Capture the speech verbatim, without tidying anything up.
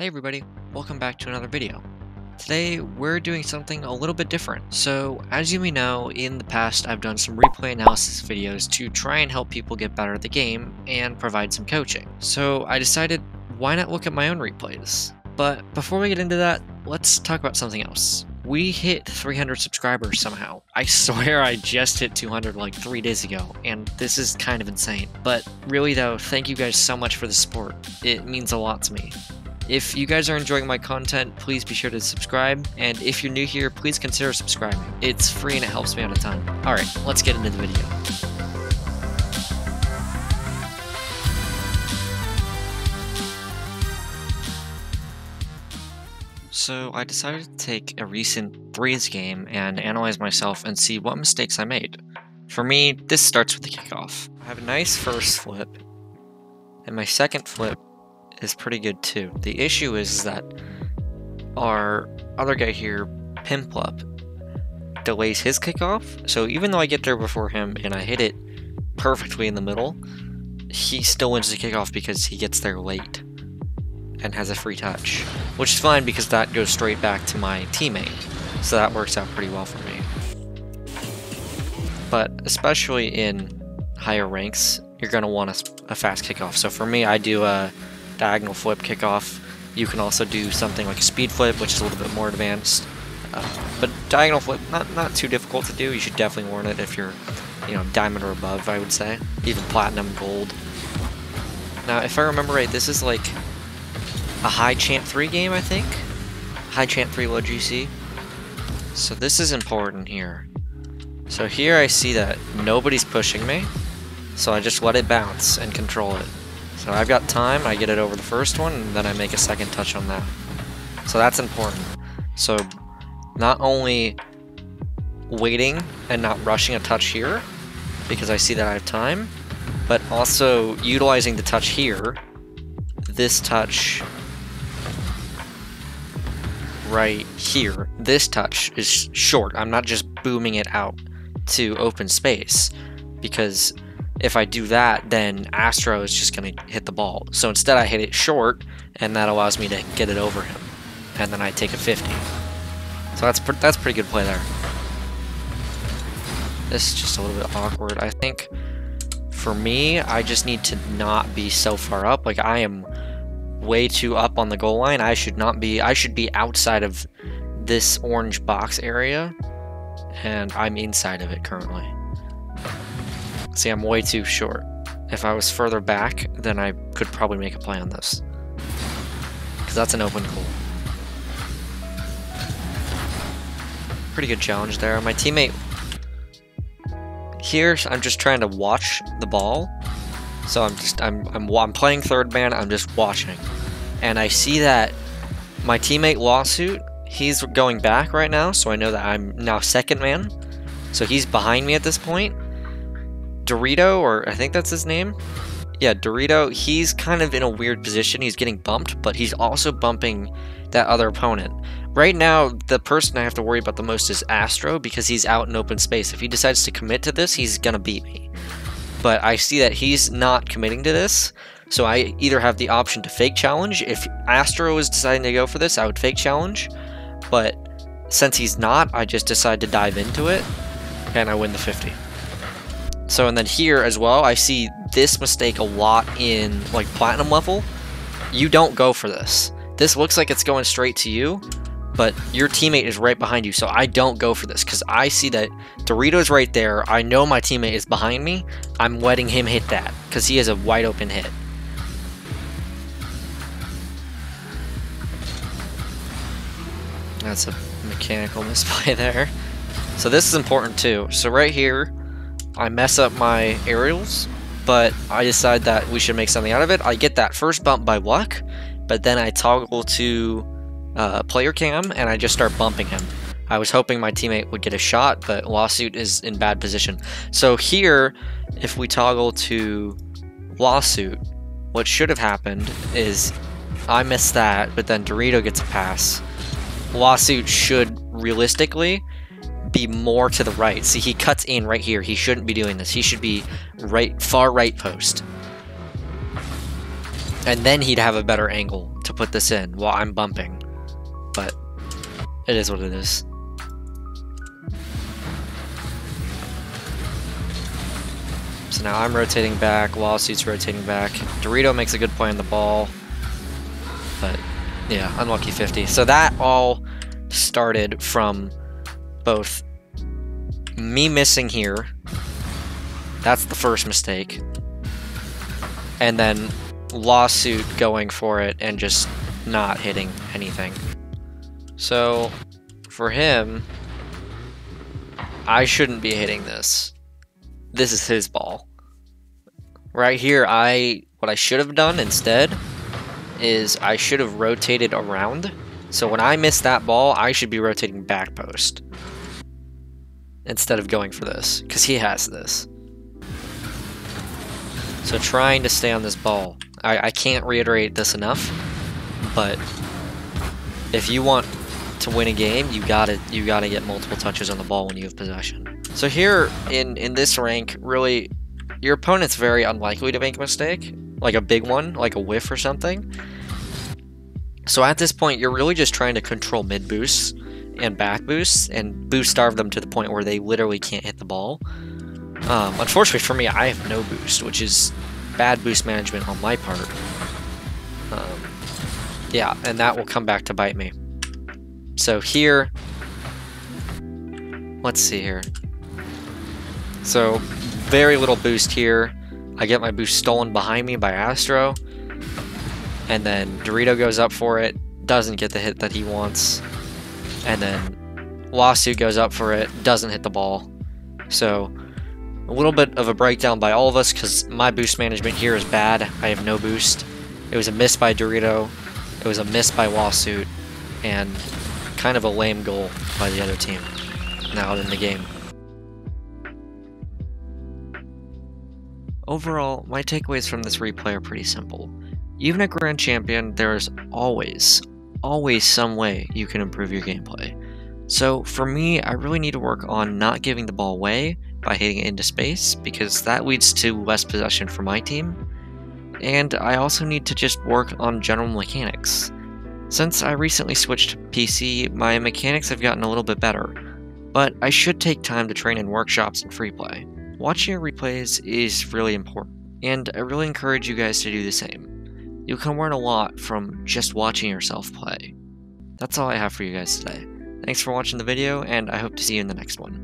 Hey everybody, welcome back to another video. Today we're doing something a little bit different. So as you may know, in the past I've done some replay analysis videos to try and help people get better at the game and provide some coaching. So I decided, why not look at my own replays? But before we get into that, let's talk about something else. We hit three hundred subscribers somehow. I swear I just hit two hundred like three days ago, and this is kind of insane. But really though, thank you guys so much for the support. It means a lot to me. If you guys are enjoying my content, please be sure to subscribe, and if you're new here, please consider subscribing. It's free and it helps me out a ton. Alright, let's get into the video. So I decided to take a recent threes game and analyze myself and see what mistakes I made. For me, this starts with the kickoff. I have a nice first flip, and my second flip is pretty good too. The issue is that our other guy here, Pimplup, delays his kickoff, so even though I get there before him and I hit it perfectly in the middle, he still wins the kickoff because he gets there late and has a free touch, which is fine because that goes straight back to my teammate, so that works out pretty well for me. But especially in higher ranks, you're going to want a, a fast kickoff, so for me I do a diagonal flip kickoff. You can also do something like a speed flip, which is a little bit more advanced. Uh, but diagonal flip, not not too difficult to do. You should definitely learn it if you're, you know, diamond or above, I would say. Even platinum, gold. Now, if I remember right, this is like a high champ three game, I think. High champ three, low G C. So this is important here. So here I see that nobody's pushing me, so I just let it bounce and control it. So I've got time, I get it over the first one, and then I make a second touch on that. So that's important. So not only waiting and not rushing a touch here, because I see that I have time, but also utilizing the touch here, this touch right here. This touch is short. I'm not just booming it out to open space, because if I do that, then Astro is just going to hit the ball. So instead I hit it short, and that allows me to get it over him. And then I take a fifty. So that's, pre that's pretty good play there. This is just a little bit awkward. I think for me, I just need to not be so far up. Like, I am way too up on the goal line. I should not be, I should be outside of this orange box area, and I'm inside of it currently. See, I'm way too short. If I was further back, then I could probably make a play on this, because that's an open goal. Pretty good challenge there. My teammate here, I'm just trying to watch the ball. So I'm just, I'm, I'm, I'm playing third man. I'm just watching, and I see that my teammate Lawsuit, he's going back right now. So I know that I'm now second man. So he's behind me at this point. Dorito, or I think that's his name. Yeah, Dorito, he's kind of in a weird position. He's getting bumped, but he's also bumping that other opponent. Right now, the person I have to worry about the most is Astro, because he's out in open space. If he decides to commit to this, he's going to beat me. But I see that he's not committing to this, so I either have the option to fake challenge. If Astro is deciding to go for this, I would fake challenge. But since he's not, I just decide to dive into it, and I win the fifty. So, and then here as well, I see this mistake a lot in, like, platinum level. You don't go for this. This looks like it's going straight to you, but your teammate is right behind you, so I don't go for this, because I see that Dorito's right there. I know my teammate is behind me. I'm letting him hit that, because he has a wide open hit. That's a mechanical misplay there. So this is important too. So right here, I mess up my aerials, but I decide that we should make something out of it. I get that first bump by luck, but then I toggle to uh, player cam, and I just start bumping him. I was hoping my teammate would get a shot, but Lawsuit is in bad position. So here, if we toggle to Lawsuit, what should have happened is I missed that, but then Dorito gets a pass. Lawsuit should realistically be more to the right. See, he cuts in right here. He shouldn't be doing this. He should be right, far right post, and then he'd have a better angle to put this in while I'm bumping, but it is what it is. So now I'm rotating back, Lawsuit's rotating back. Dorito makes a good play on the ball, but yeah, unlucky fifty. So that all started from both me missing here, that's the first mistake, and then Lawsuit going for it and just not hitting anything. So for him, I shouldn't be hitting this. This is his ball. Right here, I what I should have done instead is I should have rotated around. So when I miss that ball, I should be rotating back post instead of going for this, because he has this. So trying to stay on this ball. I, I can't reiterate this enough, but if you want to win a game, you gotta you gotta get multiple touches on the ball when you have possession. So here in, in this rank, really, your opponent's very unlikely to make a mistake, like a big one, like a whiff or something. So at this point, you're really just trying to control mid boosts and back boosts and boost starve them to the point where they literally can't hit the ball. Um, unfortunately for me, I have no boost, which is bad boost management on my part. Um, yeah, and that will come back to bite me. So here, let's see here. So, very little boost here. I get my boost stolen behind me by Astro. And then Dorito goes up for it. Doesn't get the hit that he wants. And then Lawsuit goes up for it. Doesn't hit the ball. So, a little bit of a breakdown by all of us, because my boost management here is bad. I have no boost. It was a miss by Dorito. It was a miss by Lawsuit. And kind of a lame goal by the other team. Now in the game. Overall, my takeaways from this replay are pretty simple. Even at Grand Champion, there is always, always some way you can improve your gameplay. So for me, I really need to work on not giving the ball away by hitting it into space, because that leads to less possession for my team. And I also need to just work on general mechanics. Since I recently switched to P C, my mechanics have gotten a little bit better, but I should take time to train in workshops and free play. Watching your replays is really important, and I really encourage you guys to do the same. You can learn a lot from just watching yourself play. That's all I have for you guys today. Thanks for watching the video, and I hope to see you in the next one.